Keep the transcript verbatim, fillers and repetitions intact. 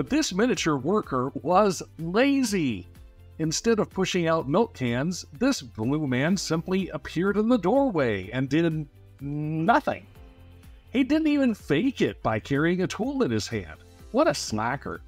But this miniature worker was lazy. Instead of pushing out milk cans, this blue man simply appeared in the doorway and did nothing. He didn't even fake it by carrying a tool in his hand. What a slacker.